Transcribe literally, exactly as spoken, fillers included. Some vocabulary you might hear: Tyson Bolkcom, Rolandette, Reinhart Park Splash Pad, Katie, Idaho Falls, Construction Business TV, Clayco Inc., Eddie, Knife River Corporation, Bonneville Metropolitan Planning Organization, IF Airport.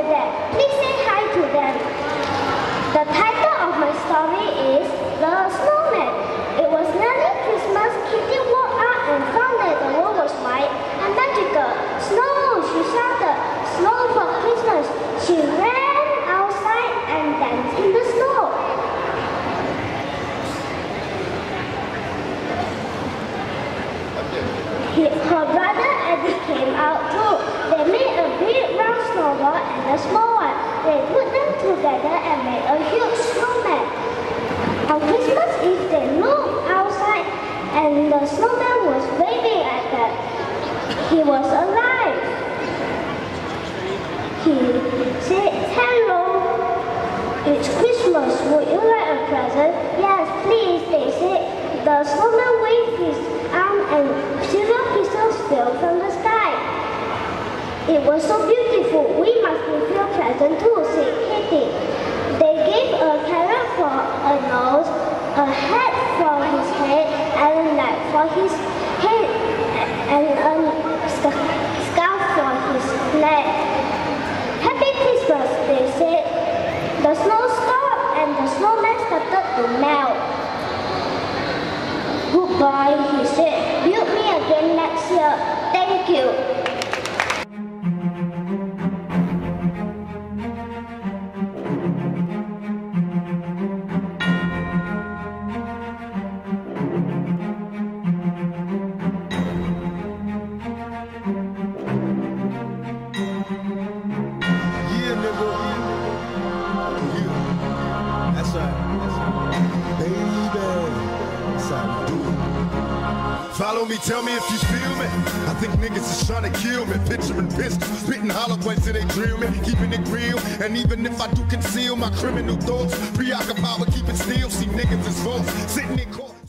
over there. Please say hi to them. The title of my story is The Snowman. It was nearly Christmas. Kitty woke up and found that the world was white and magical. Snow, she shouted. Snow for Christmas. She ran outside and danced in the snow. Her brother Eddie came out too. They made a big round snowball and a small one. They put them together and made a huge snowman. On Christmas Eve, they looked outside and the snowman was waving at them. He was alive. He said, "Hello, it's Christmas. Would you like a present?" "Yes, please," they said. The snowman waved his arm and silver crystals fell from the sky. "It was so beautiful. We must give you a present too," said Katie. They gave a carrot for a nose, a hat for his head, and a knife for his head, and a scarf for his neck. "Happy Christmas," they said. The snow stopped and the snowman started to melt. "Goodbye," he said. "Build me again next year." "Thank you." Yeah, nigga. Yeah. That's right. That's right. Baby. That's how we do it. Follow me, tell me if you feel me. I think niggas is trying to kill me. Picturing pistols, spitting hollow points till they drill me. Keeping it real, and even if I do conceal my criminal thoughts, preoccupied with keeping still. See niggas as folks sitting in court.